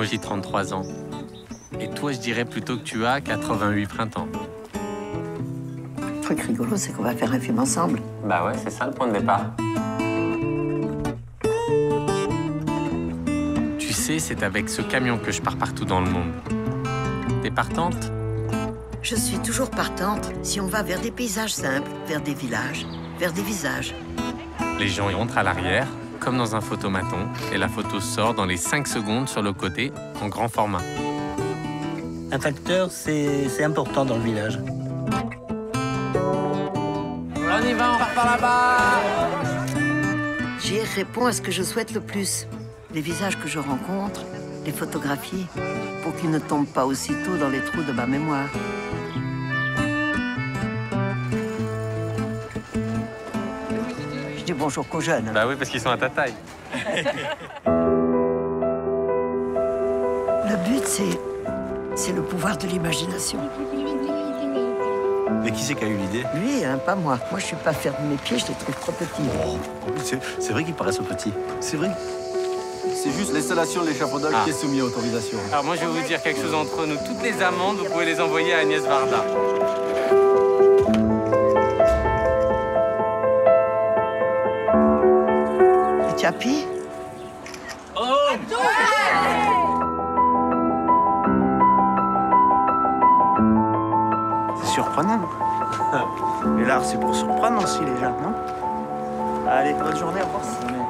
moi j'ai 33 ans. Et toi, je dirais plutôt que tu as 88 printemps. Le truc rigolo, c'est qu'on va faire un film ensemble. Bah ouais, c'est ça le point de départ. Tu sais, c'est avec ce camion que je pars partout dans le monde. T'es partante? Je suis toujours partante si on va vers des paysages simples, vers des villages, vers des visages. Les gens y rentrent à l'arrière, comme dans un photomaton, et la photo sort dans les 5 secondes sur le côté, en grand format. Un facteur, c'est important dans le village. On y va, on part par là-bas. J'y réponds à ce que je souhaite le plus. Les visages que je rencontre, les photographies, pour qu'ils ne tombent pas aussitôt dans les trous de ma mémoire. Je dis bonjour qu'aux jeunes. Bah oui, parce qu'ils sont à ta taille. Le but, c'est le pouvoir de l'imagination. Mais qui c'est qui a eu l'idée? Lui, hein, pas moi. Moi, je suis pas fière de mes pieds, je les trouve trop petits. Oh, c'est vrai qu'ils paraissent petits. C'est vrai. C'est juste l'installation de l'échafaudage qui est soumise à autorisation. Alors moi, je vais vous dire quelque chose entre nous. Toutes les amendes, vous pouvez les envoyer à Agnès Varda. Tu as pris? Oh! C'est surprenant. Mais l'art, c'est pour surprendre aussi les gens, non? Allez, bonne journée, au revoir.